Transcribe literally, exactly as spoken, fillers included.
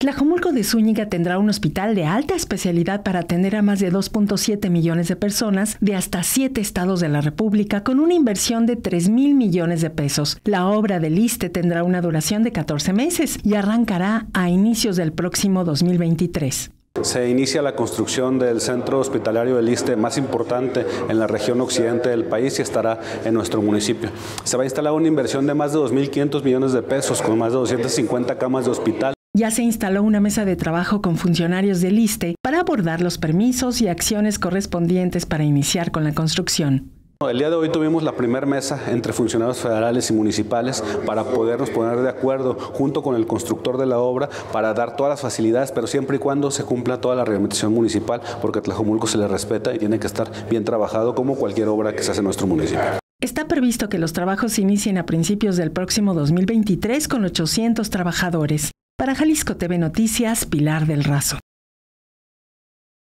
Tlajomulco de Zúñiga tendrá un hospital de alta especialidad para atender a más de dos punto siete millones de personas de hasta siete estados de la República con una inversión de tres mil millones de pesos. La obra del ISSSTE tendrá una duración de catorce meses y arrancará a inicios del próximo dos mil veintitrés. Se inicia la construcción del centro hospitalario del ISSSTE más importante en la región occidente del país y estará en nuestro municipio. Se va a instalar una inversión de más de dos mil quinientos millones de pesos con más de doscientas cincuenta camas de hospital. Ya se instaló una mesa de trabajo con funcionarios del ISSSTE para abordar los permisos y acciones correspondientes para iniciar con la construcción. El día de hoy tuvimos la primera mesa entre funcionarios federales y municipales para podernos poner de acuerdo junto con el constructor de la obra para dar todas las facilidades, pero siempre y cuando se cumpla toda la reglamentación municipal, porque a Tlajomulco se le respeta y tiene que estar bien trabajado como cualquier obra que se hace en nuestro municipio. Está previsto que los trabajos se inicien a principios del próximo dos mil veintitrés con ochocientos trabajadores. Para Jalisco T V Noticias, Pilar del Razo.